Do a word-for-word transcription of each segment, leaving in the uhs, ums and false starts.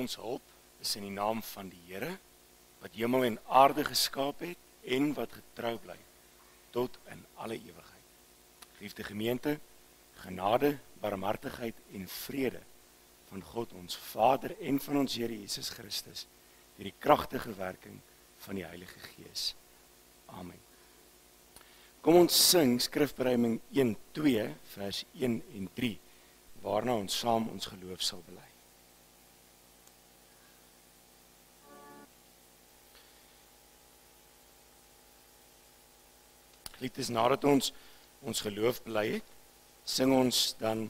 ons hulp is in die naam van die Here, wat hemel en aarde geskaap het en wat getrou bly tot in alle ewigheid. Geliefde gemeente, genade, barmhartigheid en vrede van God ons Vader en van ons Here Jesus Christus deur die kragtige werking van die Heilige Gees. Amen. Kom ons sing Skrifberuiming een twee vers een en drie waarna ons saam ons geloof sal bely. Dit is nadat ons ons geloof bely het, sing ons dan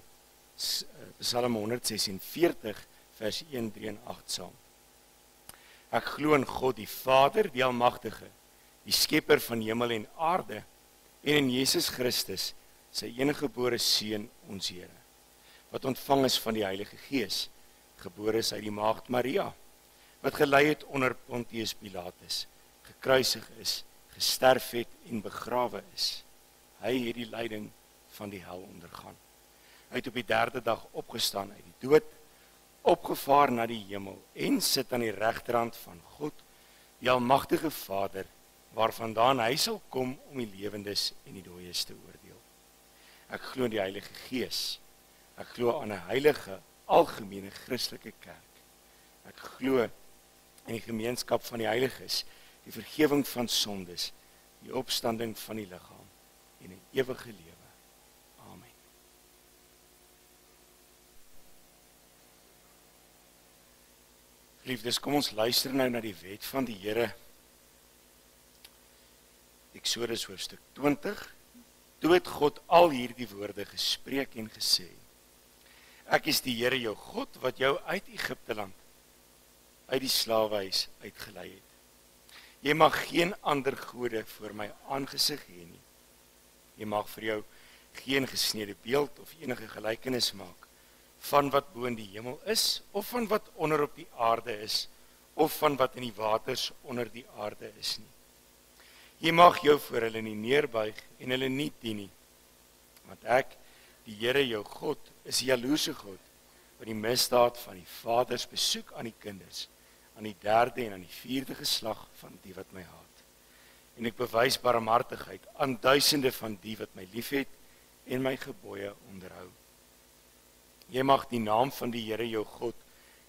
Psalm honderd ses en veertig vers een, drie en agt saam. Ek glo in God die Vader, die Almagtige, die Skepper van hemel en aarde, en in Jesus Christus, sy eniggebore Seun, ons Here, wat ontvang is van die Heilige Gees, gebore is uit die maagd Maria, wat gelei het onder Pontius Pilatus, gekruisig is, gesterf het en begrawe is. Hy het die lyding van die hel ondergaan. Hy het op die derde dag opgestaan uit die dood, opgevaar na die hemel en sit aan die regterhand van God, die Almagtige Vader, waarvandaan hy sal kom om die lewendes en die dooies te oordeel. Ek glo in die Heilige Gees. Ek glo aan 'n heilige, algemene Christelike kerk. Ek glo in die gemeenskap van die heiliges, die vergifnis van sondes, die opstanding van die liggaam en 'n ewige lewe. Liefdes, kom ons luister nou na die wet van die Here. Eksodus hoofstuk twintig. Toe het God al hierdie woorde gespreek en gesê: Ek is die Here jou God wat jou uit Egipte land, uit die slawehuis uitgelei het. Jy mag geen ander gode voor my aangesig hê nie. Jy mag vir jou geen gesneede beeld of enige gelykenis maak van wat bo in die hemel is of van wat onder op die aarde is of van wat in die waters onder die aarde is nie. Jy mag jou voor hulle nie neerbuig en hulle nie dien nie. Want ek, die Here jou God, is 'n jaloerse God wat die misdaad van die vaders besoek aan die kinders, aan die derde en aan die vierde geslag van die wat my haat. En ek bewys barmhartigheid aan duisende van die wat my liefhet en my gebooie onderhou. Jy mag die naam van die Here jou God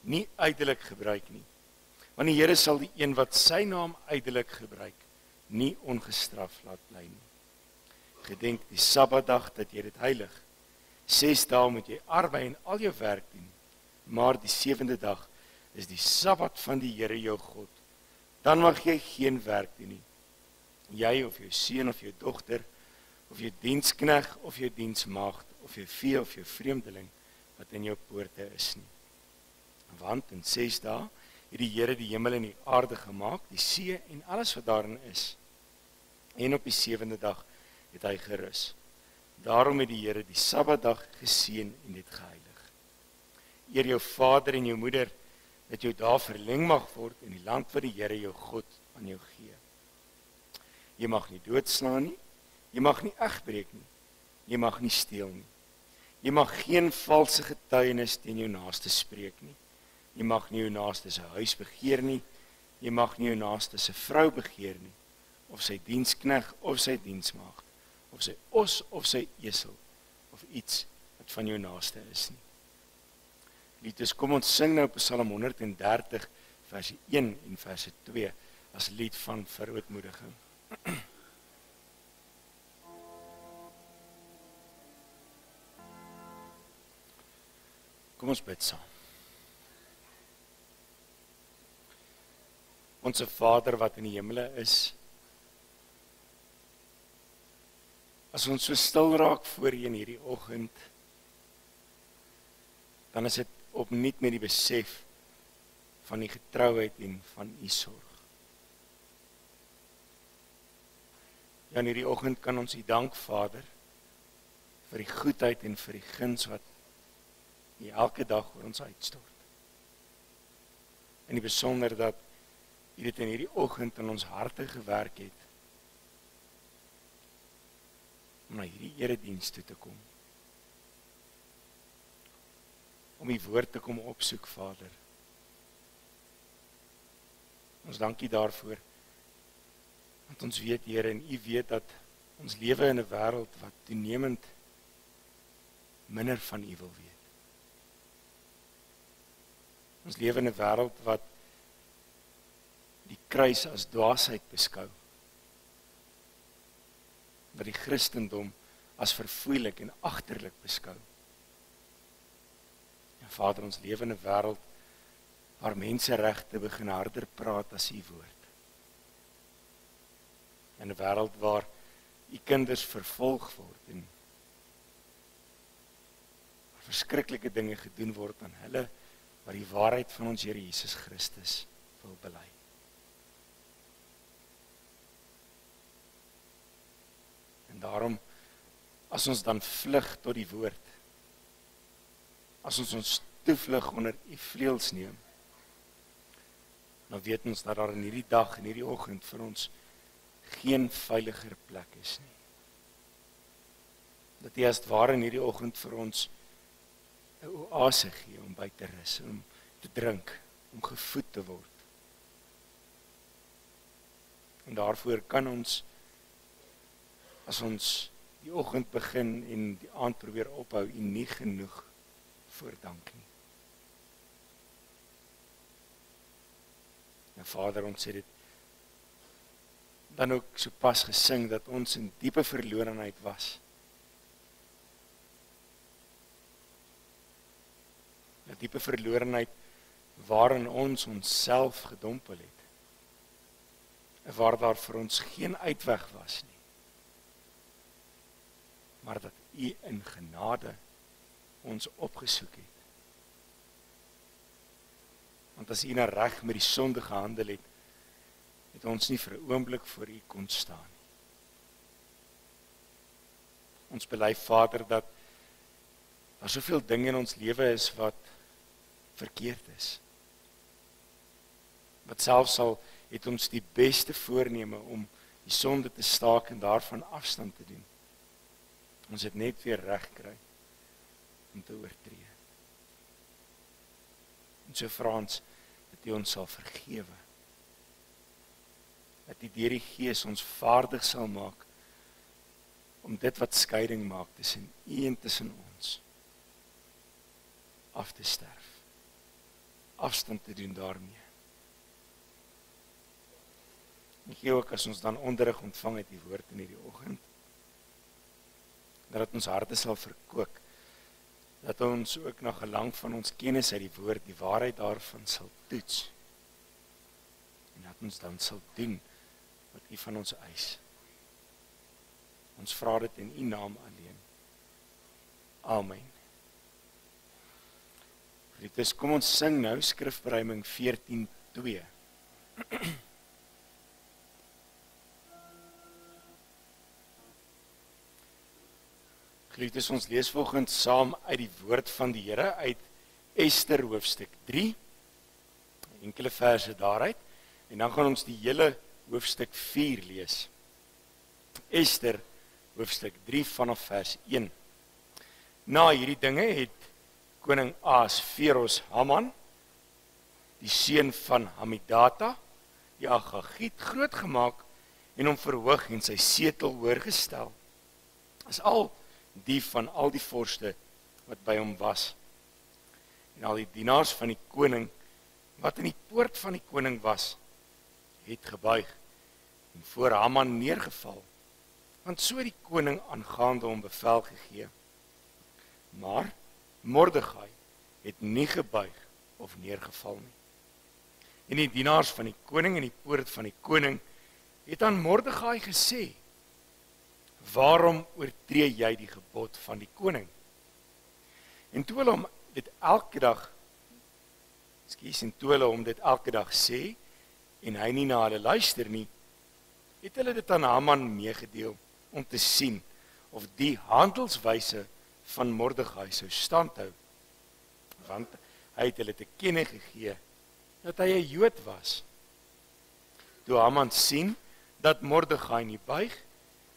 nie uitelik gebruik nie. Want die Here sal die een wat sy naam uitelik gebruik nie ongestraf laat bly nie. Gedenk die Sabbatdag dat jy dit heilig. Ses dae moet jy arbei en al jou werk doen, maar die sewende dag is die Sabbat van die Here jou God. Dan mag jy geen werk doen nie. Jy of jou seun of jou dogter, of jou dienskneg of jou diensmaagd, of jou vee of jou vreemdeling wat in jou poorte is nie. Want in ses dae het die Here die hemel en die aarde gemaak, die see en alles wat daarin is. En op die sewende dag het hy gerus. Daarom het die Here die Sabbatdag geseën en dit geheilig. Eer jou vader en jou moeder, dat jou dae verleng mag word in die land wat die Here jou God aan jou gee. Jy mag nie doodslaan nie, jy mag nie egbreek nie, jy mag nie steel nie. Jy mag geen valse getuienis teen jou naaste spreek nie. Jy mag nie jou naaste se huis begeer nie. Jy mag nie jou naaste se vrou begeer nie, of sy dienskneg of sy diensmaagd, of sy os of sy esel, of iets wat van jou naaste is nie. Liefdes, kom ons sing nou Psalm honderd dertig vers een en vers twee as lied van verootmoediging. Kom ons bid saam. Onse Vader wat in die hemele is, as ons so stil raak voor U in hierdie oggend, dan is dit opnuut met die besef van U getrouheid en van U sorg. Ja, in hierdie oggend kan ons U dank, Vader, vir die goedheid en vir die guns wat U elke dag oor ons uitstort. En die besonder dat U dit in hierdie oggend in ons harte gewerk het, om na hierdie eredienst toe te kom. Om die woord te kom opsoek, Vader. Ons dankie daarvoor. Want ons weet, Here, en U weet dat ons lewe in 'n wêreld wat toenemend minder van U wil weet. Ons lewe in 'n wêreld wat die kruis as dwaasheid beskou. Wat die Christendom as verfoeilik en agterlik beskou. En Vader, ons lewe in 'n wêreld waar menseregte begin harder praat as U woord. In 'n wêreld waar U kinders vervolg word en verskriklike dinge gedoen word aan hulle wat die waarheid van ons Here Jesus Christus wil bely. En daarom, as ons dan vlug tot die woord, as ons ons toevlug onder U vleuels neem, dan weet ons dat daar in hierdie dag, in hierdie oggend vir ons geen veiliger plek is nie. Dat U as het ware in hierdie oggend vir ons 'n oase gee om by te rus, om te drink, om gevoed te word. En daarvoor kan ons, as ons die oggend begin en die aand probeer ophou, U nie genoeg voor dank nie. En Vader, ons sê dit dan ook so pas gesing dat ons in diepe verlorenheid was. Die diepe verlorenheid waarin ons onsself gedompel het. En waar daar vir ons geen uitweg was nie. Maar dat U in genade ons opgesoek het. Want as U nou reg met die sonde gehandel het, het ons nie vir 'n oomblik voor U kon staan nie. Ons bely, Vader, dat daar soveel dinge in ons lewe is wat verkeerd is. Wat selfs al het ons die beste voorneme om die sonde te staak en daarvan afstand te doen. Ons het net weer reg kry om te oortree. En so vra ons dat U ons sal vergewe. Dat U deur die Gees ons vaardig sal maak om dit wat skeiding maak tussen U en tussen ons af te sterf. Afstand te doen daarmee. En gee ook as ons dan onderrig ontvang uit die woord in hierdie oggend, dat ons harte sal verkoop, dat ons ook na gelang van ons kennis uit die woord, die waarheid daarvan sal toets. En dat ons dan sal doen wat U van ons eis. Ons vra dit in U naam alleen. Amen. Geliefdes, kom ons sing nou Skrifberuiming veertien twee. Geliefdes, ons lees volgens saam uit die woord van die Here uit Ester hoofstuk drie, enkele verse daaruit, en dan gaan ons die hele hoofstuk vier lees. Ester hoofstuk drie vanaf vers een. Na hierdie dinge het koning Ahasveros Haman, die seun van Hamidata, die Agagiet, grootgemaak en hom verhoog en sy setel hoër gestel. As al die van al die vorste wat by hom was, en al die dienaars van die koning, wat in die poort van die koning was, het gebuig, en voor Haman neergeval, want so die koning aangaande hom bevel gegee. Maar Mordegai het nie gebuig of neergeval nie. En die dienaars van die koning en die poort van die koning het aan Mordegai gesê, waarom oortree jy die gebod van die koning? En toe hulle om dit elke dag, ekskuus, en toe hulle om dit elke dag sê, en hy nie na hulle luister nie, het hulle dit aan Haman meegedeel, om te sien of die handelswyse van Mordegai sou standhou. Want hy het hulle te kenne gegee, dat hy 'n Jood was. Toe Haman sien, dat Mordegai nie buig,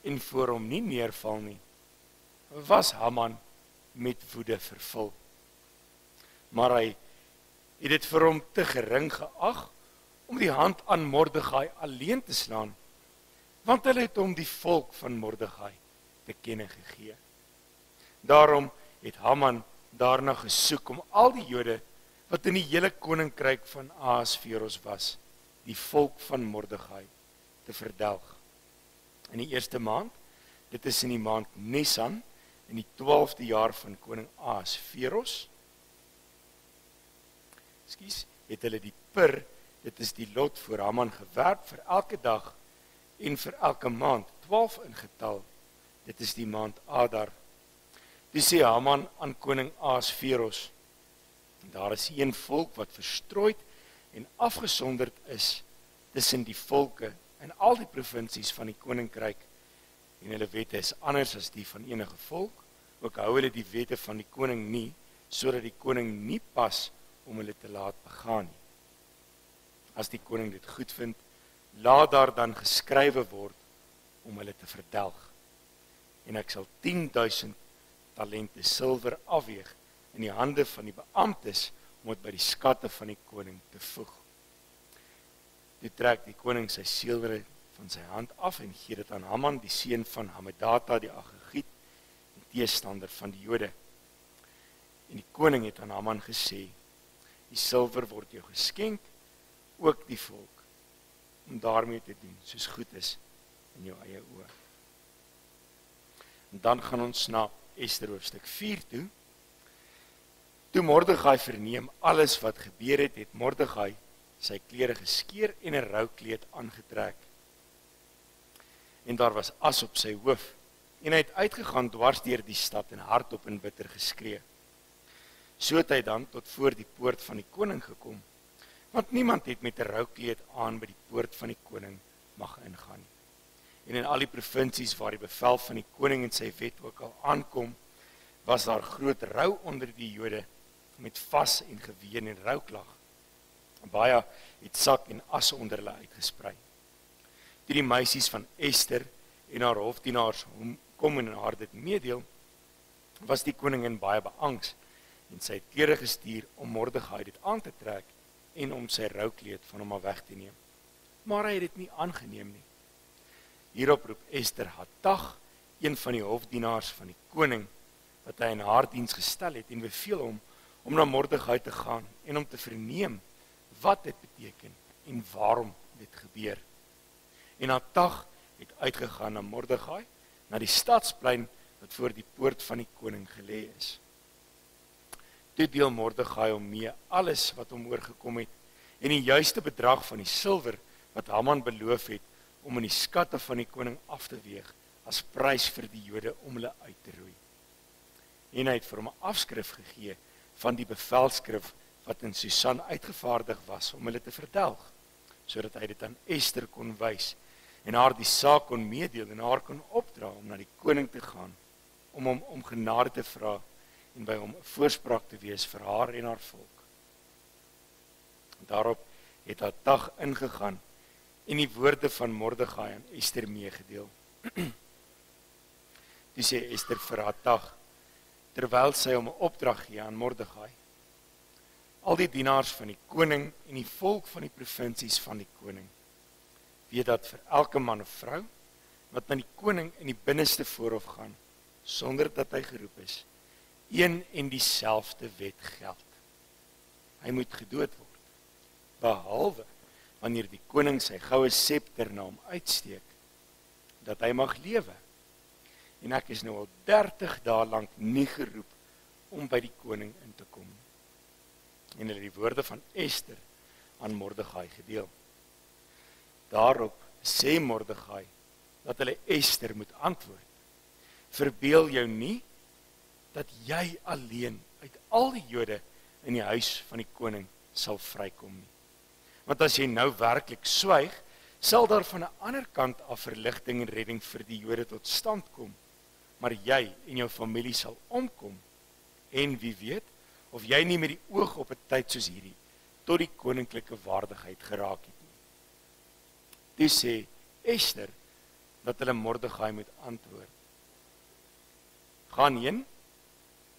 en voor hom nie neerval nie, was Haman met woede vervul. Maar hy het dit vir hom te gering geag, om die hand aan Mordegai alleen te slaan, want hulle het hom die volk van Mordegai te kenne gegee. Daarom het Haman daarna gesoek om al die Jode wat in die hele koninkryk van Ahasveros was, die volk van Mordegai te verdelg. In die eerste maand, dit is in die maand Nisan, in die twaalfde jaar van koning Ahasveros, Ekskuus, het hulle die pir, dit is die lot voor Haman gewerp vir elke dag en vir elke maand, twaalf in getal, dit is die maand Adar. Toe sê Haman aan koning Ahasveros, daar is een volk wat verstrooid en afgesonderd is tussen die volke in al die provinsies van die koninkryk, en hulle wette is anders as die van enige volk, ook hou hulle die wette van die koning nie, sodat die koning nie pas om hulle te laat begaan nie. As die koning dit goed vind, laat daar dan geskrywe word om hulle te verdelg. En ek sal tienduisend talente silwer afweeg in die hande van die beamptes om het by die skatte van die koning te voeg. Toe trek die koning sy silwer van sy hand af en gee dit aan Haman, die seun van Hamedata, die Agagiet, die teestander van die Jode. En die koning het aan Haman gesê, die silwer word jou geskenk, ook die volk, om daarmee te doen, soos goed is in jou eie oë. En dan gaan ons na Ester hoofstuk vier toe. Toe Mordegai verneem alles wat gebeur het, het Mordegai sy klere geskeer en een roukleed aangetrek. En daar was as op sy hoof, en hy het uitgegaan dwars deur die stad en hardop en bitter geskree. So het hy dan tot voor die poort van die koning gekom, want niemand het met 'n roukleed aan by die poort van die koning mag ingaan. En in al die provinsies waar die bevel van die koning en sy wet ook al aankom, was daar groot rou onder die Jode, met vas en geween en rouklag. Baie het sak en as onder hulle uitgesprei. Toe die meisies van Ester en haar hofdienaars kom en haar dit meedeel, was die koningin baie beangs, en sy het klere gestuur om Mordegai dit aan te trek en om sy roukleed van hom af weg te neem. Maar hy het dit nie aangeneem nie. Hierop roep Ester Hatag, een van die hofdienaars van die koning, wat hy in haar diens gestel het, en beveel hom om na Mordegai te gaan en om te verneem wat dit beteken en waarom dit gebeur. En Hatag het uitgegaan na Mordegai, na die stadsplein wat voor die poort van die koning gelê is. Toe deel Mordegai hom mee alles wat hom oorgekom het, en die juiste bedrag van die silwer wat Haman beloof het, om in die skatte van die koning af te weeg, as prys vir die Jode om hulle uit te roei. En hy het vir hom 'n afskrif gegee van die bevelskrif wat in Susan uitgevaardig was om hulle te verdelg, sodat hy dit aan Ester kon wys, en haar die saak kon meedeel en haar kon opdra om na die koning te gaan, om hom om genade te vra, en by hom 'n voorspraak te wees vir haar en haar volk. Daarop het Hatag ingegaan en die woorde van Mordegai aan Ester meegedeel. Toe sê Ester vir Hatag, terwyl sy hom 'n opdrag gee aan Mordegai, al die dienaars van die koning en die volk van die provinsies van die koning, weet dat vir elke man of vrou wat na die koning in die binneste voorhof gaan, sonder dat hy geroep is, een en dieselfde wet geld. Hy moet gedood word, behalwe wanneer die koning sy goue septer na hom uitsteek, dat hy mag lewe. En ek is nou al dertig dae lank nie geroep om by die koning in te kom. En hulle die woorde van Ester aan Mordegai gedeel. Daarop sê Mordegai dat hulle Ester moet antwoord. Verbeel jou nie dat jy alleen uit al die Jode in die huis van die koning sal vrykom nie. Want as jy nou werklik swyg, sal daar van 'n ander kant af verligting en redding vir die Jode tot stand kom. Maar jy en jou familie sal omkom. En wie weet, of jy nie met die oog op 'n tyd soos hierdie tot die koninklike waardigheid geraak het nie. Toe sê Ester dat hulle Mordegai moet antwoord. Gaan heen,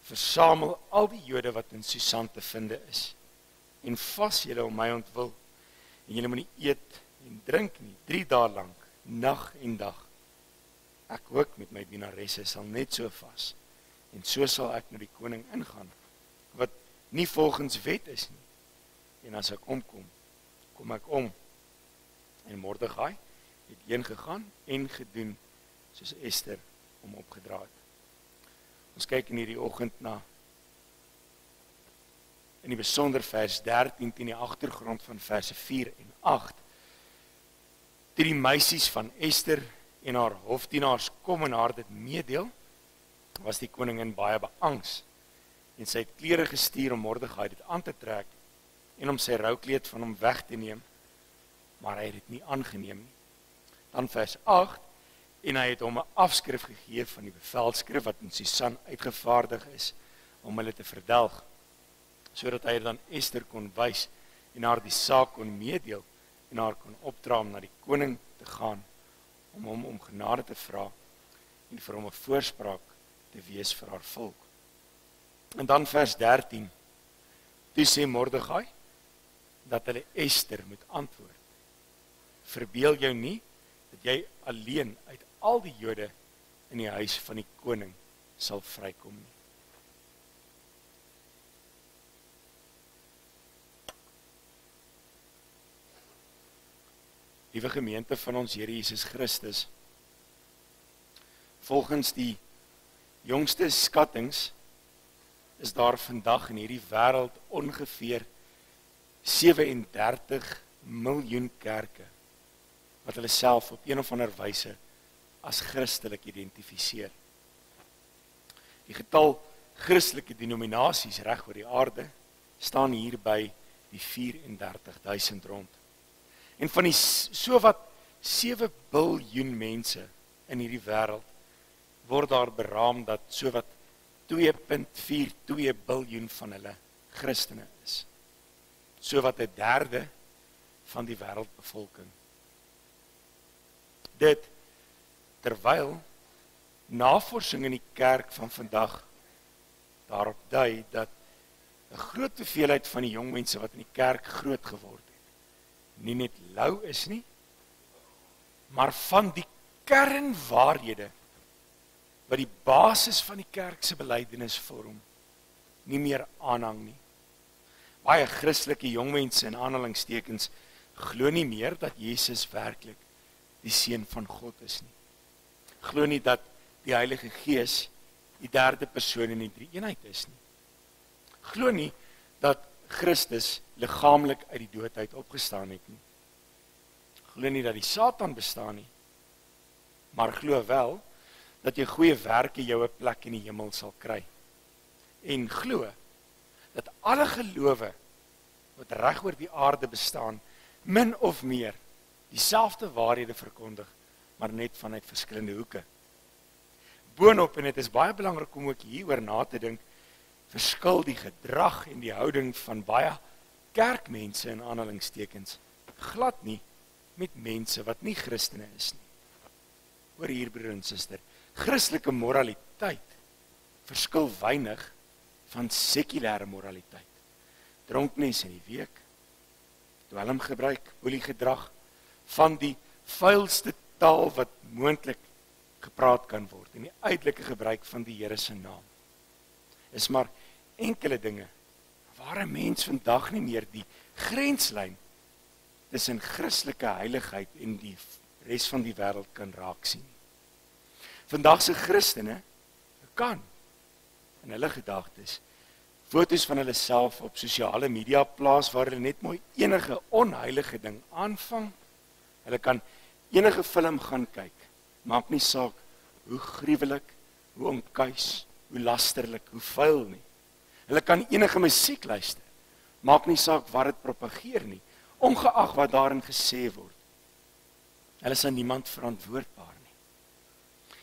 versamel al die Jode wat in Susan te vinde is, en vas julle om my ontwil, En jullie moet nie eet en drink nie, drie dae lang, nag en dag. Ek ook met my dienaresse sal net so vas, en so sal ek na die koning ingaan, wat nie volgens wet is nie. En as ek omkom, kom ek om. En Mordegai het heen gegaan en gedoen, soos Ester om opgedra het. Ons kyk in hierdie oggend na, in die besonder vers dertien, in die agtergrond van verse vier en agt, toe die meisies van Ester en haar hofdienaars kom en haar dit meedeel, was die koningin baie beangs, en sy het klere gestuur om Mordegai dit aan te trek, en om sy roukleed van hom weg te neem, maar hy het dit nie aangeneem nie. Dan vers agt, en hy het hom 'n afskrif gegee van die bevelskrif wat in Sisan uitgevaardig is, om hulle te verdelg, sodat hy dan Ester kon wys, en haar die saak kon meedeel, en haar kon opdra om na die koning te gaan, om hom om genade te vra, en vir hom 'n voorspraak te wees vir haar volk. En dan vers dertien, toe sê Mordegai, dat hulle Ester moet antwoord. Verbeel jou nie, dat jy alleen uit al die Jode in die huis van die koning sal vrykom nie. Liewe gemeente van ons Here Jesus Christus, volgens die jongste skattings is daar vandag in hierdie wêreld ongeveer sewe en dertig miljoen kerke wat hulle self op een of ander wyse as christelik identifiseer. Die getal christelike denominasies reg oor die aarde staan hier by die vyf en dertig duisend rond. En van die sowat sewe biljoen mense in hierdie wêreld word daar beraam dat sowat twee komma vier twee biljoen van hulle Christene is. Sowat 'n derde van die wêreldbevolking. Dit terwyl navorsing in die kerk van vandag daarop dui dat 'n groot hoeveelheid van die jong mense wat in die kerk groot geword het, nie net lou is nie, maar van die kernwaarhede wat die basis van die kerk se belydenis vorm, nie meer aanhang nie. Baie Christelike jong mense in aanhalingstekens glo nie meer dat Jesus werklik die seun van God is nie. Glo nie dat die Heilige Gees die derde persoon in die drie eenheid is nie. Glo nie dat Christus liggaamlik uit die dood uit opgestaan het nie. Glo nie dat die Satan bestaan nie, maar glo wel dat jou goeie werke jou 'n plek in die hemel sal kry. En glo dat alle gelowe wat reg oor die aarde bestaan, min of meer dieselfde waarhede verkondig, maar net vanuit verskillende hoeke. Boonop, en dit is baie belangrik om ook hieroor na te dink, verskil die gedrag en die houding van baie kerkmense in aanhalingstekens glad nie met mense wat nie Christene is nie. Hoor hier, broer en suster, Christelike moraliteit verskil weinig van sekulêre moraliteit. Dronknes in die week, dwelmgebruik, poliegedrag, van die vuilste taal wat moontlik gepraat kan word en die uitelike gebruik van die Here se naam is maar enkele dinge waar 'n mens vandag nie meer die grenslyn tussen Christelike heiligheid en die res van die wêreld kan raak sien. Vandag se Christene kan in hulle gedagtes foto's van hulle self op sosiale media plaas waar hulle net mooi enige onheilige ding aanvang. Hulle kan enige film gaan kyk, maak nie saak hoe gruwelik, hoe onkuis, hoe lasterlik, hoe vuil nie. Hulle kan enige musiek luister, maak nie saak wat dit propageer nie, ongeag wat daarin gesê word. Hulle is aan niemand verantwoordbaar nie.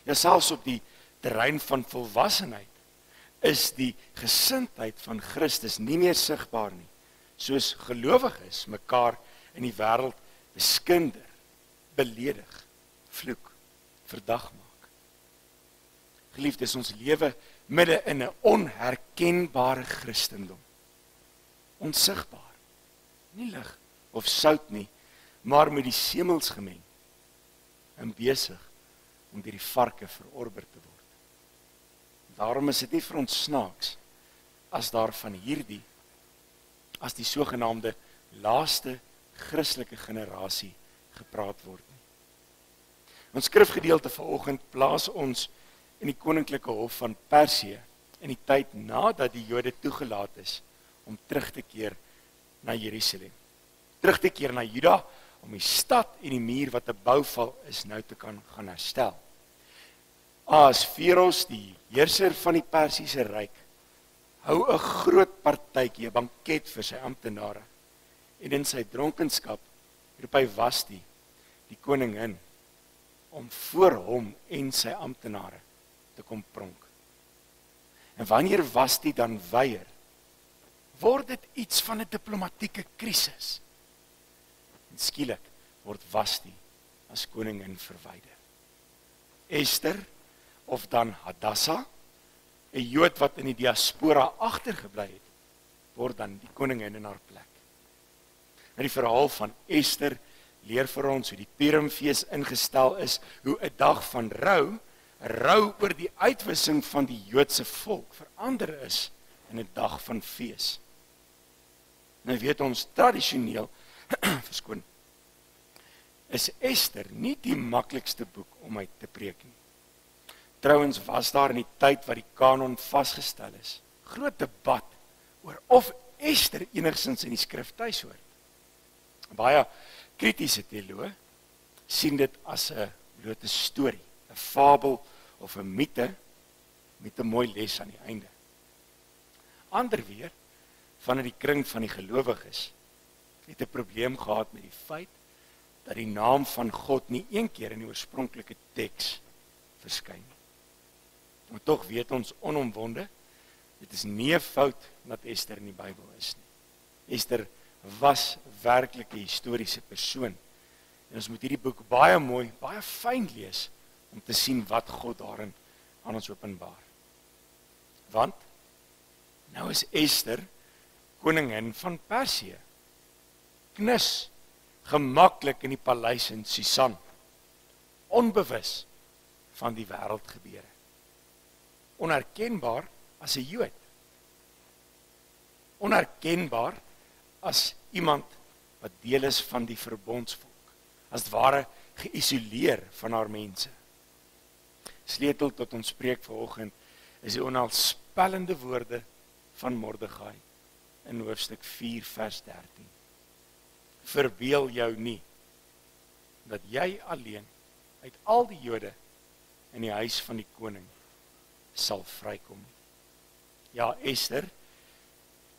Ja, selfs op die terrein van volwassenheid is die gesindheid van Christus nie meer sigbaar nie, soos gelowiges mekaar in die wêreld beskinder, beledig, vloek, verdag maak. Geliefdes, ons lewe midde in 'n onherkenbare Christendom. Onsigbaar, nie lig of sout nie, maar met die semels gemeng en besig om deur die varke verorber te word. Daarom is dit nie vir ons snaaks as daar van hierdie, as die sogenaamde laaste Christelike generasie gepraat word nie. Ons skrifgedeelte vanoggend plaas ons in die koninklike hof van Persië in die tyd nadat die Jode toegelaat is om terug te keer na Jerusalem. Terug te keer na Juda om die stad en die muur wat 'n bouval is nou te kan gaan herstel. Ahasveros, die heerser van die Persiese ryk, hou 'n groot partytjie, 'n banket vir sy amptenare. En in sy dronkenskap roep hy Vasti, die koningin, om voor hom en sy amptenare te kom pronk. En wanneer Vasti dan weier, word dit iets van 'n diplomatieke krisis. En skielik word Vasti as koningin verwyder. Ester, of dan Hadassa, 'n Jood wat in die diaspora agtergebly het, word dan die koningin in haar plek. In die verhaal van Ester leer vir ons hoe die Purimfees ingestel is, hoe 'n dag van rou, rou oor die uitwissing van die Joodse volk verander is in 'n dag van fees. Nou weet ons tradisioneel, verskoon, is Ester nie die maklikste boek om uit te preek nie. Trouwens was daar in die tyd wat die kanon vasgestel is, groot debat oor of Ester enigszins in die skrif tuis hoor. Baie kritiese teoloë sien dit as 'n blote storie, 'n fabel of 'n mite met 'n mooi les aan die einde. Ander weer, vanuit die kring van die gelowiges, het 'n probleem gehad met die feit dat die naam van God nie een keer in die oorspronklike teks verskyn nie. Maar tog weet ons onomwonde, dit is nie 'n fout dat Ester in die Bybel is nie. Ester was werklik 'n historiese persoon. En ons moet hierdie boek baie mooi, baie fyn lees om te sien wat God daarin aan ons openbaar. Want nou is Ester koningin van Persië. Knus, gemaklik in die paleis in Susan. Onbewus van die wêreld gebeure. Onherkenbaar as 'n Jood. Onherkenbaar as iemand wat deel is van die verbondsvolk, as het ware geïsoleer van haar mense. Sleutel tot ons preek vanoggend is die onheilspellende woorde van Mordegai in hoofstuk vier vers dertien. Verbeel jou nie dat jy alleen uit al die Jode in die huis van die koning sal vrykom. Ja, Ester,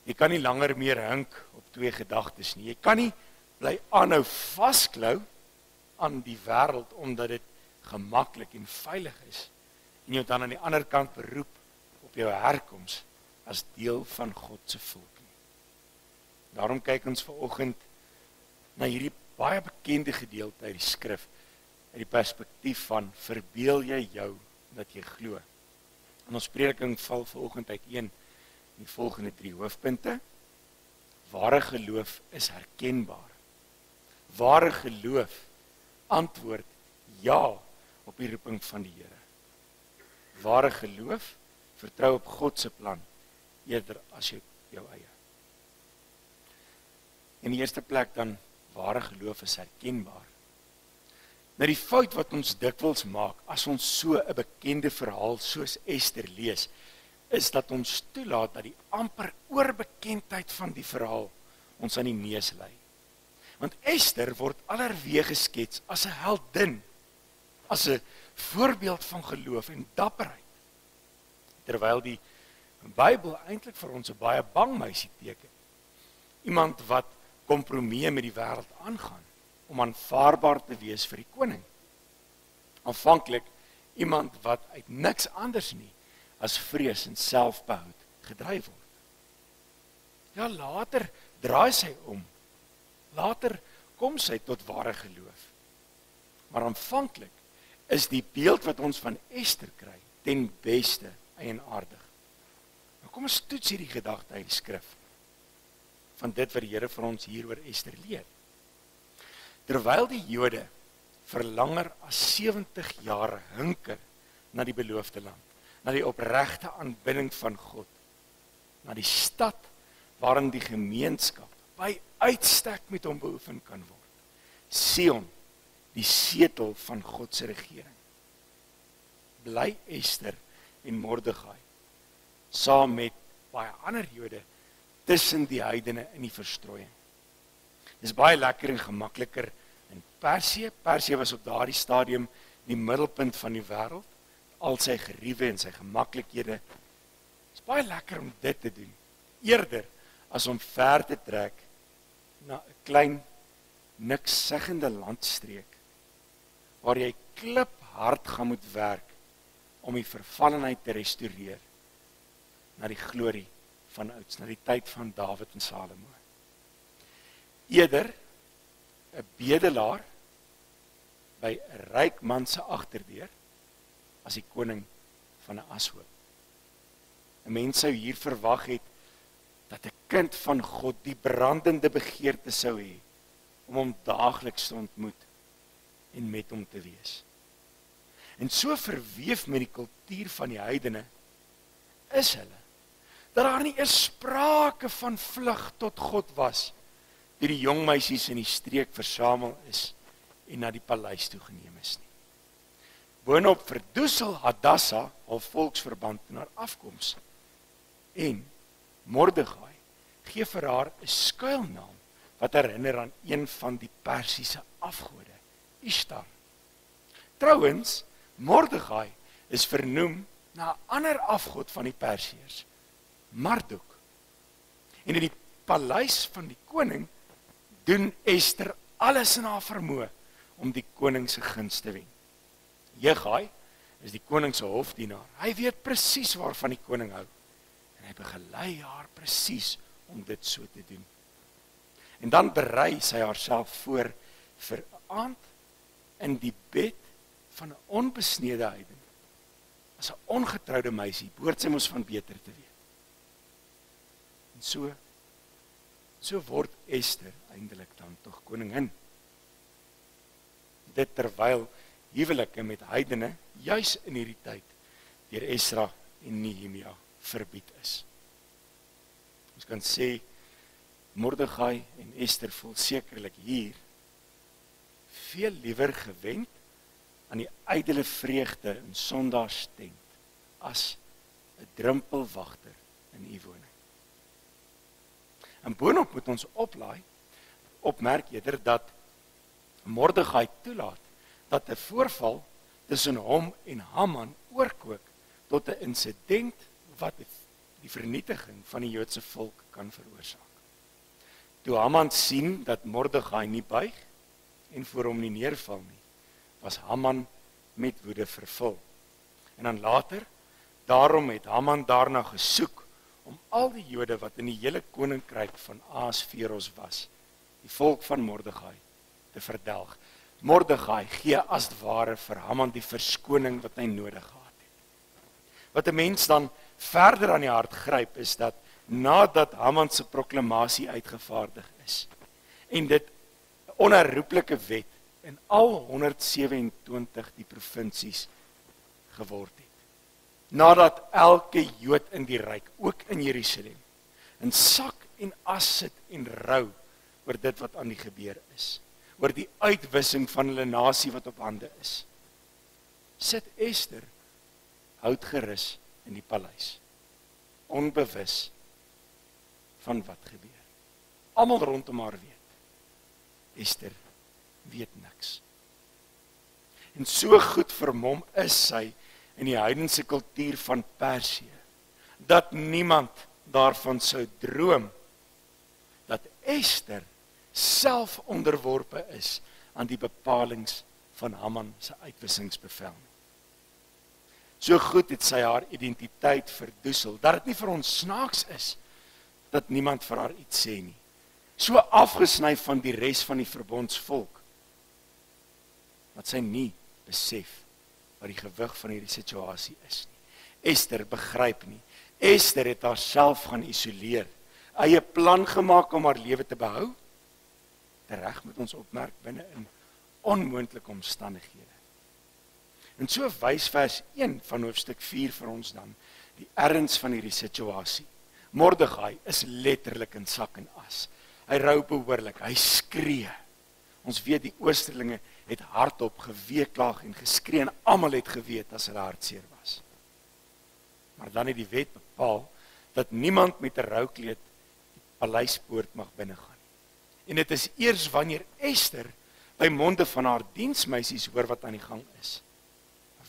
jy kan nie langer meer hink op twee gedagtes nie. Jy kan nie bly aanhou vasklou aan die wêreld omdat dit gemaklik en veilig is en jou dan aan die ander kant beroep op jou herkoms as deel van God se volk nie. Daarom kyk ons vanoggend na hierdie baie bekende gedeelte uit die skrif uit die perspektief van verbeel jy jou dat jy glo. En ons prediking val vanoggend uiteen die volgende drie hoofpunte. Ware geloof is herkenbaar. Ware geloof antwoord ja op die roeping van die Here. Ware geloof vertrou op God se plan eerder as jou, jou eie. In die eerste plek dan, ware geloof is herkenbaar. Nou die fout wat ons dikwels maak as ons so 'n bekende verhaal soos Ester lees, is dat ons toelaat dat die amper oorbekendheid van die verhaal ons aan die neus lei. Want Ester word allerweë geskets as 'n heldin, as 'n voorbeeld van geloof en dapperheid. Terwyl die Bybel eintlik vir ons 'n baie bang meisie teken. Iemand wat kompromie met die wêreld aangaan om aanvaarbaar te wees vir die koning. Aanvanklik iemand wat uit niks anders nie as vrees en selfbehoud gedryf word. Ja, later draai sy om. Later kom sy tot ware geloof. Maar aanvanklik is die beeld wat ons van Ester kry ten beste eienaardig. Nou kom ons toets hierdie gedagte uit die skrif van dit wat die Here vir ons hier oor Ester leer. Terwyl die Jode vir langer as sewentig jaar hinker na die beloofde land, na die opregte aanbidding van God, na die stad waarin die gemeenskap by uitstek met hom beoefen kan word. Sion, die setel van God se regering. Bly Ester en Mordegai, saam met baie ander Jode, tussen die heidene in die verstrooiing. Dit is baie lekker en gemakliker in Persië. Persië was op daardie stadium die middelpunt van die wêreld, al sy geriewe en sy gemaklikhede. Dit is baie lekker om dit te doen, eerder as om ver te trek na 'n klein, niks zeggende landstreek, waar jy kliphard gaan moet werk om die vervallenheid te restaureer na die glorie van ouds, na die tyd van Dawid en Salomo. Eerder 'n bedelaar by 'n ryk man se agterdeur as die koning van 'n ashoop. 'n Mens sou hier verwag het dat 'n kind van God die brandende begeerte sou hê om hom daagliks te ontmoet en met hom te wees. En so verweef met die kultuur van die heidene is hulle dat daar nie eers sprake van vlug tot God was, toe die jong meisies in die streek versamel is en na die paleis toegeneem is nie. Boonop verdoesel Hadassa al volksverband in haar afkoms, en Mordegai gee vir haar 'n skuilnaam wat herinner aan een van die Persiese afgode, Ishtar. Trouwens, Mordegai is vernoem na 'n ander afgod van die Persiërs, Marduk. En in die paleis van die koning doen Ester alles in haar vermoë om die koning se guns te wen. Jegai is die koning se hofdienaar. Hy weet presies waarvan die koning hou en hy begelei haar presies om dit so te doen. En dan berei sy haarself voor vir 'n aand in die bed van 'n onbesnede heiden. As 'n ongetroude meisie behoort sy mos van beter te weet. En so, so word Ester eindelijk dan toch koningin. Dit terwyl huwelike met heidene, juis in hierdie tyd, deur Esra en Nehemia verbied is. Ons kan sê, Mordegai en Ester voel sekerlik hier veel liewer gewend aan die ydele vreugde in Sondagstent as 'n drempelwagter in u woning. En boonop moet ons oplaai, opmerk eerder dat Mordegai toelaat dat 'n voorval tussen hom en Haman oorkook tot 'n insident wat die vernietiging van die Joodse volk kan veroorsaak. Toe Haman sien dat Mordegai nie buig en voor hom nie neerval nie, was Haman met woede vervul. En dan later, daarom het Haman daarna gesoek om al die Jode wat in die hele koninkryk van Ahasveros was, die volk van Mordegai, te verdelg. Mordegai gee as het ware vir Haman die verskoning wat hy nodig gehad het. Wat 'n mens dan verder aan die hart gryp is dat nadat Haman se proklamasie uitgevaardig is en dit 'n onherroepelike wet in al honderd sewe en twintig die provinsies geword het. Nadat elke Jood in die ryk, ook in Jerusalem, in sak en as sit en rou oor dit wat aan die gebeur is, oor die uitwissing van hulle nasie wat op hande is, sit Ester houtgerus in die paleis, onbewus van wat gebeur. Almal rondom haar weet, Ester weet niks. En so goed vermom is sy in die heidense kultuur van Persië, dat niemand daarvan sou droom dat Ester self onderworpe is aan die bepalinge van Haman se uitwissingsbevel. So goed het sy haar identiteit verdoesel, dat dit nie vir ons snaaks is dat niemand vir haar iets sê nie. So afgesny van die res van die verbondsvolk, dat sy nie besef wat die gewig van hierdie situasie is nie. Ester begryp nie. Ester het haarself gaan isoleer, eie plan gemaak om haar lewe te behou, reg met ons opmerk binne in onmoontlike omstandighede. En so wys vers een van hoofstuk vier vir ons dan die erns van hierdie situasie. Mordegai is letterlik in sak en as. Hy rou behoorlik, hy skree. Ons weet die Oosterlinge het hardop geweeklaag en geskree en almal het geweet as hulle hartseer was. Maar dan het die wet bepaal dat niemand met 'n roukleed die paleispoort mag binnegaan. En dit is eers wanneer Ester by monde van haar diensmeisies hoor wat aan die gang is,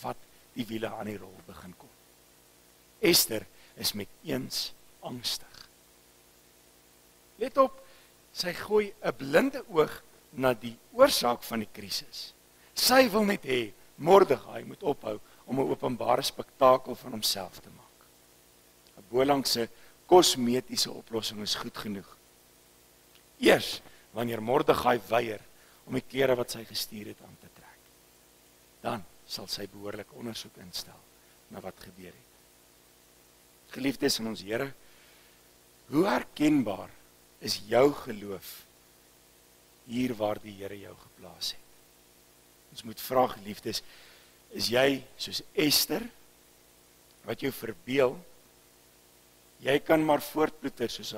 wat die wiele aan die rol begin kom. Ester is met eens angstig. Let op, sy gooi 'n blinde oog na die oorsaak van die krisis. Sy wil net hê Mordegai moet ophou om 'n openbare spektakel van homself te maak. 'n Bolangse kosmetiese oplossing is goed genoeg. Eers wanneer Mordegai weier om die klere wat sy gestuur het aan te trek, dan sal sy behoorlik ondersoek instel na wat gebeur het. Geliefdes in ons Here, hoe herkenbaar is jou geloof hier waar die Here jou geplaas het? Ons moet vra, geliefdes, is jy soos Ester wat jou verbeel? Jy kan maar voortploeter soos,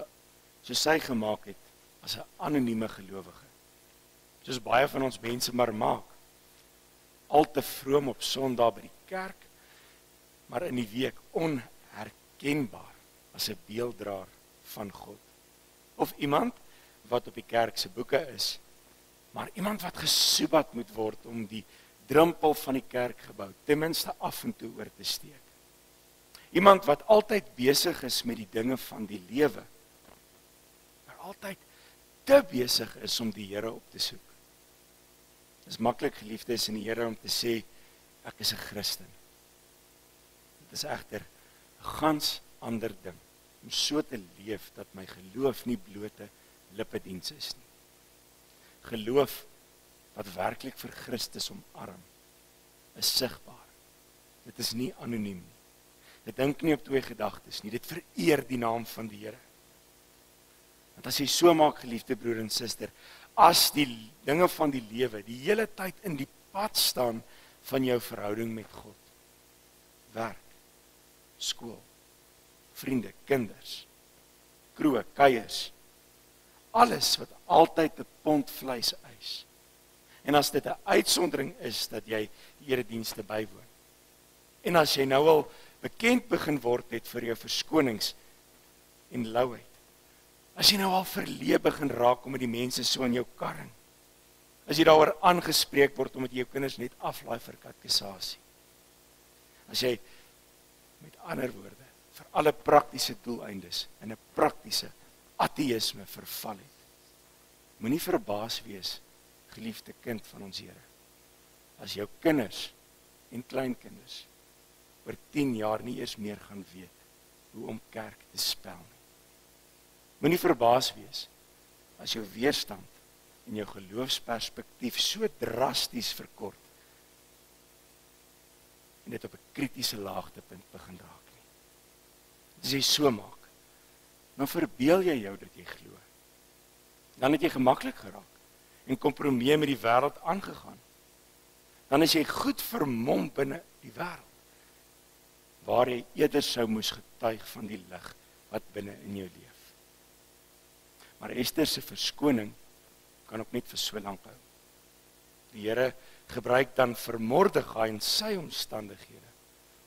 soos sy gemaak het as 'n anonieme gelowige. Soos baie van ons mense maar maak. Al te vroom op Sondag by die kerk, maar in die week onherkenbaar as 'n beelddraer van God. Of iemand wat op die kerk se boeke is, maar iemand wat gesoebat moet word om die drempel van die kerkgebou ten minste af en toe oor te steek. Iemand wat altyd besig is met die dinge van die lewe, maar altyd te besig is om die Here op te soek. Dit is maklik, geliefdes in die Here, om te sê ek is 'n Christen. Dit is egter 'n gans ander ding om so te leef dat my geloof nie blote lippediens is nie. Geloof wat werklik vir Christus omarm is sigbaar. Dit is nie anoniem nie. Dit dink nie op twee gedagtes nie. Dit vereer die naam van die Here. Want as jy so maak, geliefde broer en suster, as die dinge van die lewe die hele tyd in die pad staan van jou verhouding met God. Werk, skool, vriende, kinders, kroeg, kuiers, alles wat altyd 'n pond vleis eis. En as dit 'n uitsondering is dat jy die eredienste bywoon. En as jy nou al bekend begin word het vir jou verskonings en louheid. As jy nou al verleë begin raak om met die mense so in jou karring. As jy daaroor aangespreek word om met jou kinders net aflaai vir katkesasie. As jy met ander woorde vir alle praktiese doeleindes in 'n praktiese atheïsme verval het. Moenie verbaas wees, geliefde kind van ons Here, as jou kinders en kleinkinders oor tien jaar nie eers meer gaan weet hoe om kerk te spel nie. Moenie verbaas wees as jou weerstand en jou geloofsperspektief so drasties verkort en dit op 'n kritiese laagtepunt begin raak nie. As jy so maak, dan verbeel jy jou dat jy glo. Dan het jy gemaklik geraak en kompromie met die wêreld aangegaan. Dan is jy goed vermom binne die wêreld waar jy eerder sou moes getuig van die lig wat binne in jou leef. Maar Ester se verskoning kan ook net vir so lank hou. Die Here gebruik dan vir Mordegai in sy omstandighede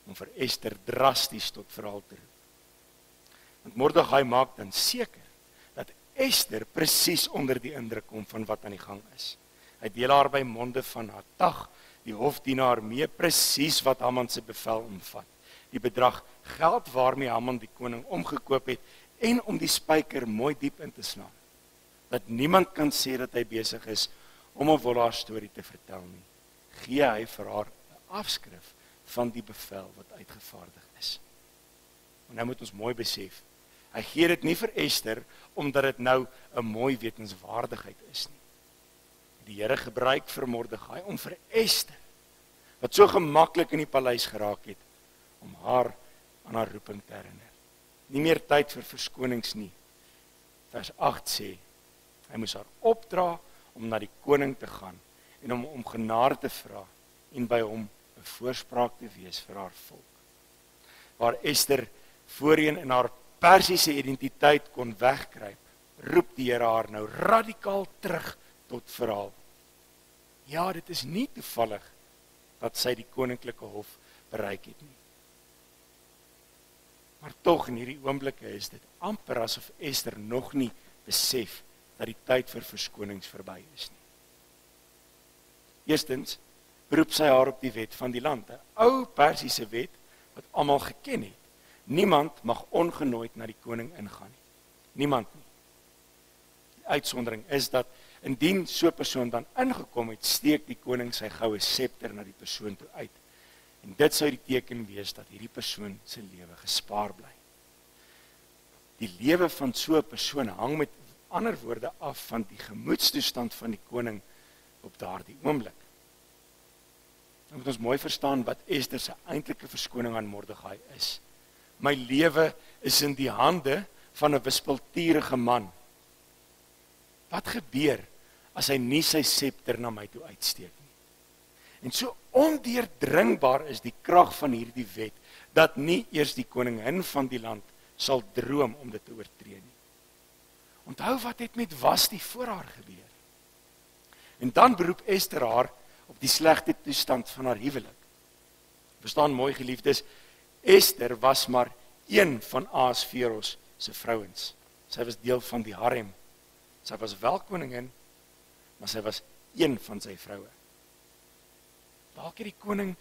om vir Ester drasties tot verhaal te roep. Want Mordegai maak dan seker dat Ester presies onder die indruk kom van wat aan die gang is. Hy deel haar by monde van Hatag, die hofdienaar, mee presies wat Haman se bevel omvat. Die bedrag geld waarmee Haman die koning omgekoop het en om die spyker mooi diep in te slaan. Dat niemand kan sê dat hy besig is om 'n wollaar storie te vertel nie. Gee hy vir haar 'n afskrif van die bevel wat uitgevaardig is. En nou moet ons mooi besef, hy gee dit nie vir Ester omdat dit nou 'n mooi wetenswaardigheid is nie. Die Here gebruik vir Mordegai om vir Ester, wat so gemaklik in die paleis geraak het, om haar aan haar roeping te herinner. Nie meer tyd vir verskonings nie. Vers agt sê, hy moes haar opdra om naar die koning te gaan en om om genade te vra en by hom 'n voorspraak te wees vir haar volk. Waar Ester voorheen in haar Persiese identiteit kon wegkruip, roep die Here haar nou radikaal terug tot verhaal. Ja, dit is nie toevallig dat sy die koninklike hof bereik het nie. Maar tog in hierdie oomblikke is dit amper asof Ester nog nie besef dat die tyd vir verskonings verby is nie. Eerstens beroep sy haar op die wet van die land, 'n ou Persiese wet wat almal geken het. Niemand mag ongenooid na die koning ingaan nie. Niemand nie. Die uitsondering is dat indien so 'n persoon dan ingekom het, steek die koning sy goue septer na die persoon toe uit. En dit sou die teken wees dat hierdie persoon sy lewe gespaar bly. Die lewe van so 'n persoon hang met ander woorde af van die gemoedstoestand van die koning op daardie oomblik. Dan moet ons mooi verstaan wat Ester se eintlike verskoning aan Mordegai is. My lewe is in die hande van 'n wispelturige man. Wat gebeur as hy nie sy septer na my toe uitsteek nie? En so ondeurdringbaar is die krag van hierdie wet dat nie eers die koningin van die land sal droom om dit te oortree nie. Onthou wat het met Vasti voor haar gebeur. En dan beroep Ester haar op die slegte toestand van haar huwelik. Verstaan mooi geliefdes, Ester was maar een van Ahasveros se vrouens. Sy was deel van die harem. Sy was wel koningin, maar sy was een van sy vroue. Dalk het die koning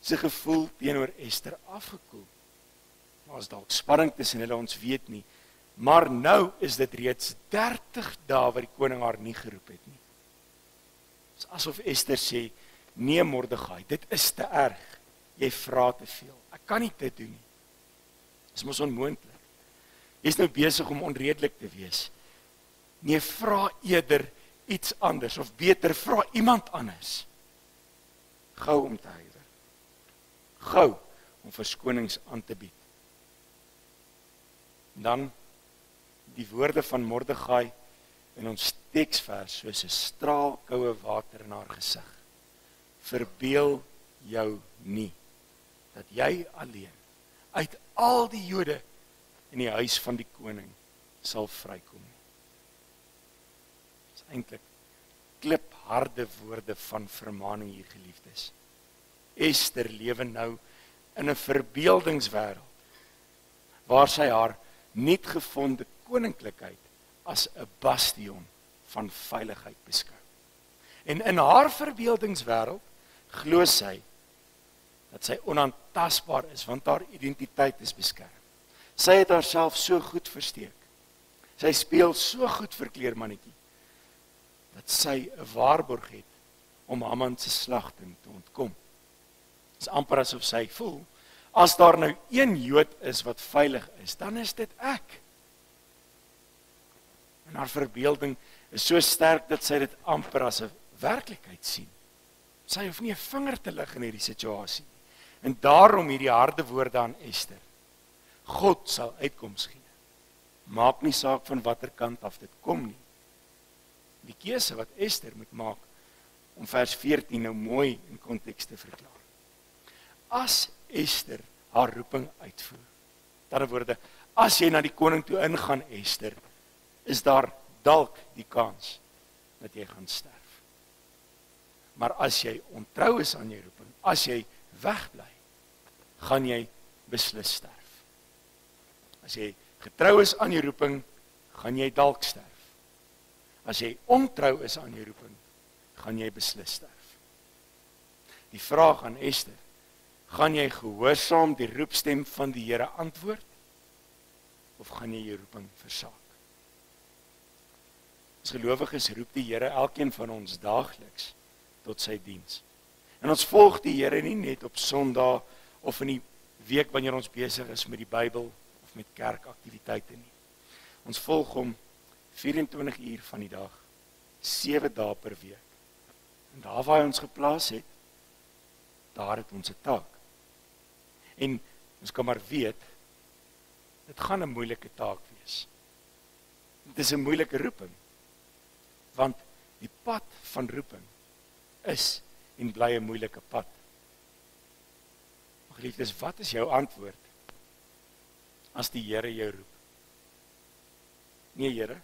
se gevoel teenoor Ester afgekoel. Maar as dalk spanning tussen hulle, ons weet nie. Maar nou is dit reeds dertig dae wat die koning haar nie geroep het nie. Dit is asof Ester sê, nee Mordegai, dit is te erg. Jy vra te veel. Ek kan nie dit doen nie. Dit is mos onmoontlik. Jy is nou besig om onredelik te wees. Nee, vra eerder iets anders, of beter, vra iemand anders. Gou om te huiwer. Gou om verskonings aan te bied. Dan die woorde van Mordegai in ons teksvers soos 'n straal koue water in haar gesig. Verbeel jou nie dat jy alleen uit al die Jode in die huis van die koning sal vrykom nie. Dit is eintlik klipharde woorde van vermaning hier, geliefdes. Ester lewe nou in 'n verbeeldingswêreld waar sy haar nuut gevonde koninklikheid as 'n bastion van veiligheid beskou. En in haar verbeeldingswêreld glo sy dat sy onaantastbaar is, want haar identiteit is beskerm. Sy het haarself so goed versteek. Sy speel so goed vir kleermannetjie dat sy 'n waarborg het om Haman se slagting te ontkom. Dit is amper asof sy voel, as daar nou een Jood is wat veilig is, dan is dit ek. En haar verbeelding is so sterk dat sy dit amper as 'n werklikheid sien. Sy hoef nie 'n vinger te lig in hierdie situasie nie. En daarom hierdie harde woorde aan Ester. God sal uitkoms gee. Maak nie saak van watter kant af dit kom nie. Die keuse wat Ester moet maak om vers veertien nou mooi in konteks te verklaar. As Ester haar roeping uitvoer. Met ander woorde, as jy na die koning toe ingaan, Ester, is daar dalk die kans dat jy gaan sterf. Maar as jy ontrou is aan jou roeping, as jy wegbly, gaan jy beslis sterf. As jy getrou is aan jou roeping, gaan jy dalk sterf. As jy ontrou is aan jou roeping, gaan jy beslis sterf. Die vraag aan Ester, gaan jy gehoorsaam die roepstem van die Here antwoord, of gaan jy jou roeping versaak? As gelowiges roep die Here elkeen van ons daagliks tot sy diens. En ons volg die Here nie net op Sondag of in die week wanneer ons besig is met die Bybel of met kerkaktiwiteite nie. Ons volg hom vyf en twintig uur van die dag, sewe dae per week. En daar waar hy ons geplaas het, daar het ons 'n taak. En ons kan maar weet, dit gaan 'n moeilike taak wees. Dit is 'n moeilike roeping, want Die pad van roeping is en bly 'n moeilike pad. Maar geliefdes, wat is jou antwoord as die Here jou roep? Nee, Here,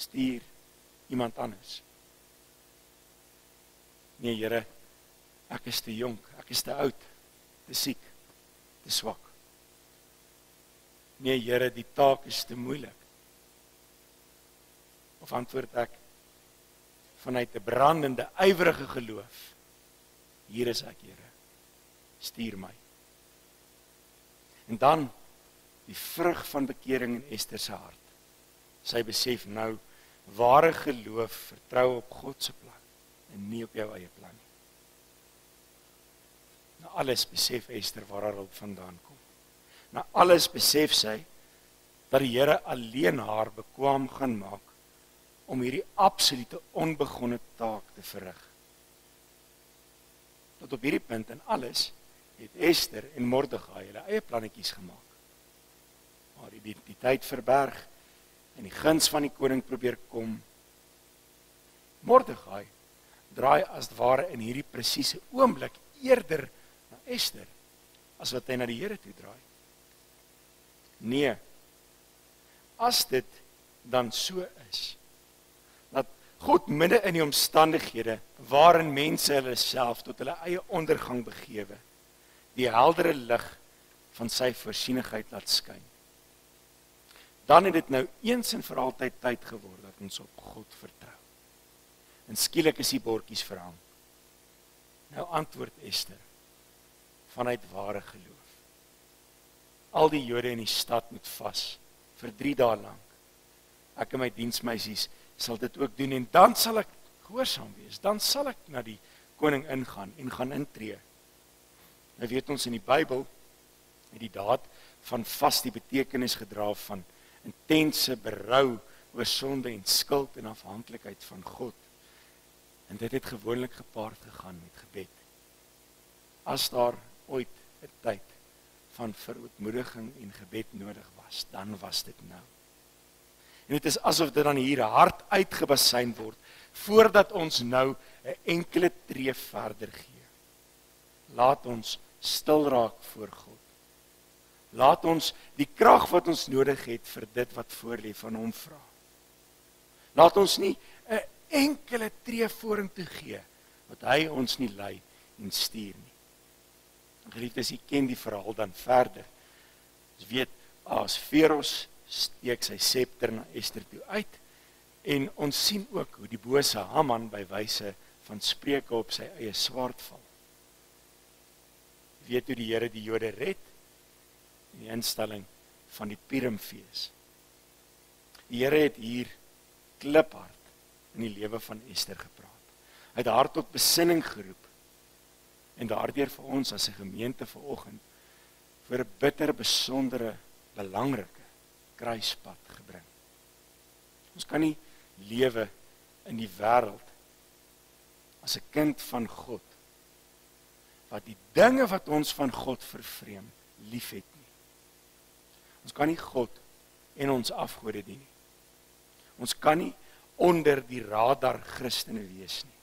stuur iemand anders. Nee, Here, ek is te jonk, ek is te oud, te siek, te swak. Nee, Here, die taak is te moeilik. Of antwoord ek vanuit 'n brandende, ywerige geloof. Hier is ek, Here. Stuur my. En dan die vrug van bekering in Ester se hart. Sy besef nou ware geloof, vertrou op God se plan en nie op jou eie plan nie. Na alles besef Ester waar haar hulp vandaan kom. Na alles besef sy dat die Here alleen haar bekwaam gaan maak om hierdie absolute onbegonne taak te verrig. Tot op hierdie punt in alles het Ester en Mordegai hulle eie plannetjies gemaak. Maar die identiteit verberg en die guns van die koning probeer kom. Mordegai draai as het ware in hierdie presiese oomblik eerder na Ester as wat hy na die Here toe draai. Nee, as dit dan so is, dat God midde in die omstandighede waarin mense hulle self tot hulle eie ondergang begewe, die heldere lig van sy voorsienigheid laat skyn. Dan het dit nou eens en vir altyd tyd geword dat ons op God vertrou. En skielik is die bordjies verhang. Nou antwoord Ester vanuit ware geloof. Al die Jode in die stad moet vas vir drie dae lank. Ek en my diensmeisies sal dit ook doen en dan sal ek gehoorsaam wees. Dan sal ek na die koning ingaan en gaan intree. Nou weet ons in die Bybel het die daad van vas die betekenis gedra van intense berou oor sonde en skuld en afhanklikheid van God. En dit het gewoonlik gepaard gegaan met gebed. As daar ooit 'n tyd van verootmoediging en gebed nodig was, dan was dit nou. En dit is asof dit dan hier hard uitgebasyn word, voordat ons nou 'n enkele tree verder gee. Laat ons stil raak voor God. Laat ons die krag wat ons nodig het vir dit wat voor lê van hom vra. Laat ons nie 'n enkele tree vorentoe gee wat hy ons nie lei en stuur nie. Geliefdes, u ken die verhaal dan verder. Ons weet Ahasveros steek sy septer na Ester toe uit en ons sien ook hoe die bose Haman by wyse van Spreuke op sy eie swaard val. Weet hoe die Here die Jode red? In die instelling van die Purimfees. Die Here het hier kliphard in die lewe van Ester gepraat. Hy het haar tot besinning geroep en daardeur vir ons as 'n gemeente vanoggend vir 'n bitter besondere belangrike kruispad gebring. Ons kan nie lewe in die wêreld as 'n kind van God wat die dinge wat ons van God vervreem liefhet nie. Ons kan nie God en ons afgode dien nie. Ons kan nie onder die radar Christene wees nie.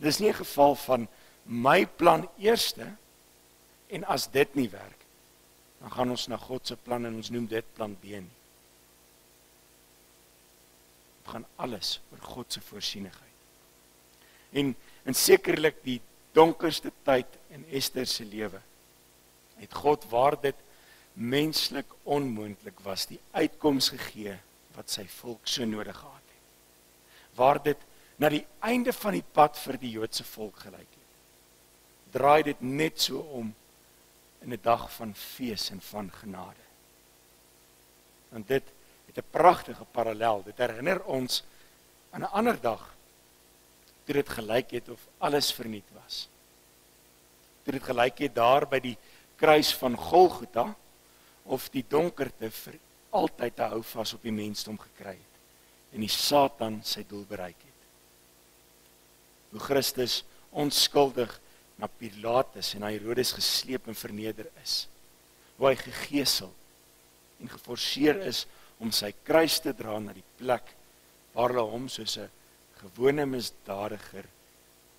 Dit is nie 'n geval van my plan eerste en as dit nie werk, dan gaan ons na God se plan en ons noem dit plan B nie. Dit gaan alles oor God se voorsienigheid. En en sekerlik die donkerste tyd in Ester se lewe het God waar dit menslik onmoontlik was, die uitkoms gegee wat sy volk so nodig gehad het. Waar dit na die einde van die pad vir die Joodse volk gelyk het. Draai dit net so om in 'n dag van fees en van genade. Want dit het 'n pragtige parallel. Dit herinner ons aan 'n ander dag toe dit gelyk het of alles verniet was. Toe dit gelyk het daar by die kruis van Golgotha, of die donkerte vir altyd te hou vas op die mensdom gekry het, en die Satan sy doel bereik het. Hoe Christus onskuldig na Pilatus en na Herodes gesleep en verneder is, hoe hy gegeesel en geforseer is om sy kruis te dra na die plek waar hulle hom soos 'n gewone misdadiger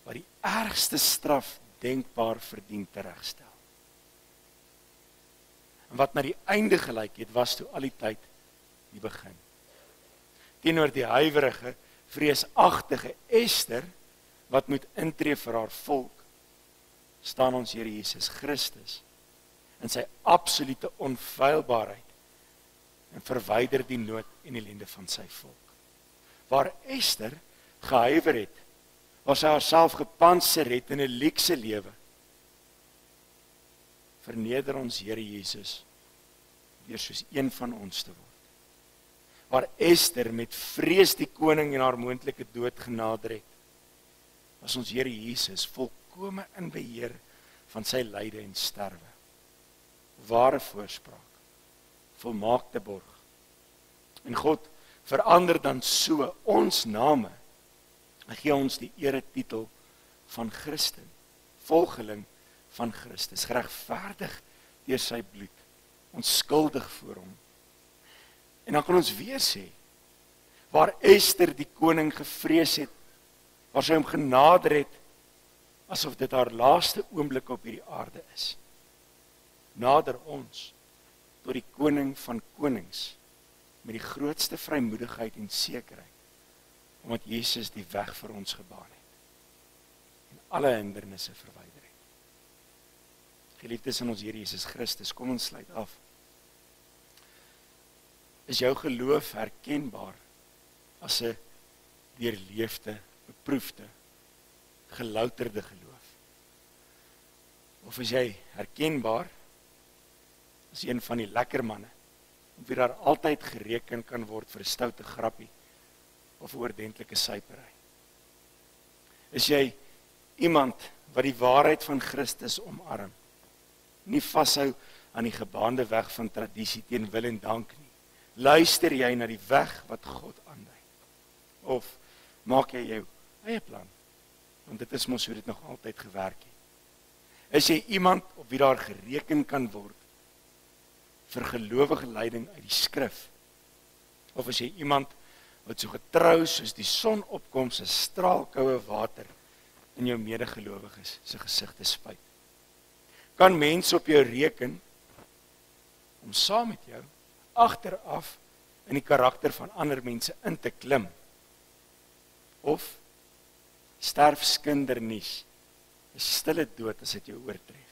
wat die ergste straf denkbaar verdien teregstel. En wat na die einde gelyk het, was toe al die tyd die begin. Teenoor die huiwerige, vreesagtige Ester, wat moet intree vir haar volk, staan ons Here Jesus Christus in sy absolute onfeilbaarheid en verwyder die nood en ellende van sy volk. Waar Ester gehuiwer het, waar sy haarself gepantser het in 'n luukse lewe, verneder ons Here Jesus deur soos een van ons te word. Waar Ester met vrees die koning en haar moontlike dood genader het, was ons Here Jesus volkome in beheer van sy lyde en sterwe. Ware voorspraak, volmaakte borg. En God verander dan so ons name en gee ons die eretitel van Christen, volgeling van Christus, geregverdig deur sy bloed, onskuldig voor hom. En dan kan ons weer sê, waar Ester die koning gevrees het, waar sy hom genader het, asof dit haar laaste oomblik op hierdie aarde is, nader ons tot die koning van konings, met die grootste vrymoedigheid en sekerheid, omdat Jesus die weg vir ons gebaan het, en alle hindernisse verwyder het. Geliefdes in ons Here Jesus Christus, kom ons sluit af. Is jou geloof herkenbaar as 'n deurleefde, beproefde, gelouterde geloof? Of is jy herkenbaar as een van die lekker manne, op wie daar altyd gereken kan word vir 'n stoute grappie of 'n oordentlike suipery? Is jy iemand wat die waarheid van Christus omarm, nie vashou aan die gebaande weg van tradisie teen wil en dank nie? Luister jy na die weg wat God aandui? Of maak jy jou eie plan? Want dit is mos hoe dit nog altyd gewerk het. Is jy iemand op wie daar gereken kan word vir gelowige leiding uit die skrif? Of is jy iemand wat so getrou soos die sonopkoms se straalkoue water in jou medegelowiges se gesigte spuit? Kan mense op jou reken om saam met jou agteraf in die karakter van ander mense in te klim? Of sterf skindernuus, 'n stille dood as dit jou oortref?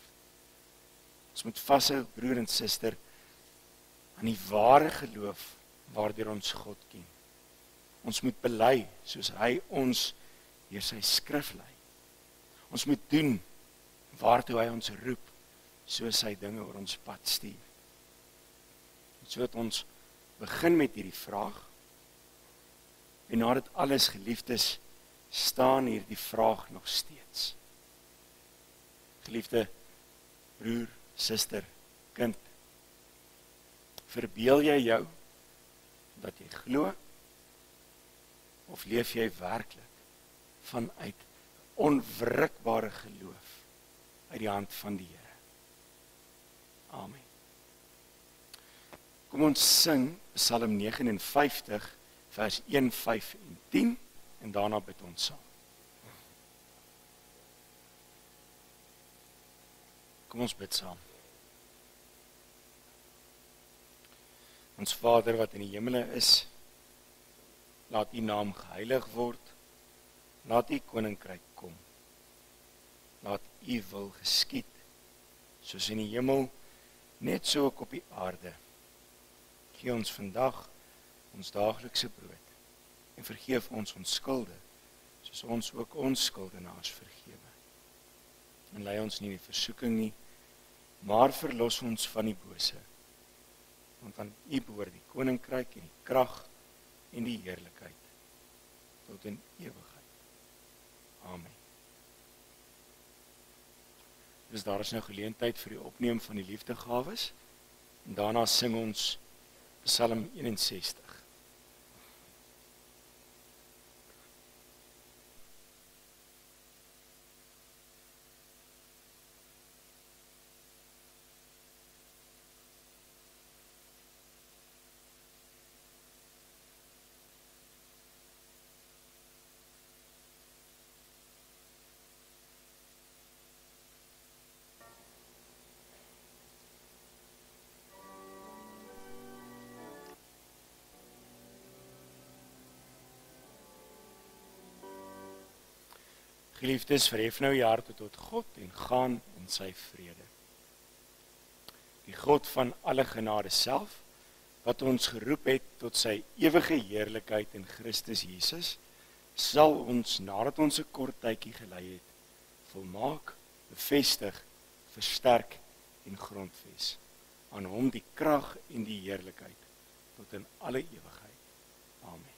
Ons moet vashou, broer en suster, aan die ware geloof waardeur ons God ken. Ons moet bely soos hy ons deur sy skrif lei. Ons moet doen waartoe hy ons roep, soos hy dinge oor ons pad stuur. So het ons begin met hierdie vraag, en nadat alles geliefdes, staan hier die vraag nog steeds. Geliefde broer, suster, kind, verbeel jy jou dat jy glo, of leef jy werklik vanuit onwrikbare geloof uit die hand van die Here? Amen. Kom ons sing Psalm vyf nege vers een, vyf en tien en daarna bid ons saam. Kom ons bid saam. Ons Vader wat in die hemele is, laat U naam geheilig word, laat U koninkryk kom, laat U wil geskied, soos in die hemel, net so ook op die aarde. Gee ons vandag ons daaglikse brood en vergeef ons ons skulde, soos ons ook ons skuldenaars vergewe. En lei ons nie in die versoeking nie, maar verlos ons van die bose, want aan U behoort die koninkryk en die krag en die heerlikheid tot in ewigheid. Amen. Dus daar is nou geleentheid vir die opneem van die liefdegawes, en daarna sing ons Psalm eenenzestig. Geliefdes, verhef nou jou harte tot God en gaan in sy vrede. Die God van alle genade self, wat ons geroep het tot sy ewige heerlikheid in Christus Jesus, sal ons nadat ons 'n kort tydjie gelei het, volmaak, bevestig, versterk en grondves. Aan hom die krag en die heerlikheid tot in alle ewigheid. Amen.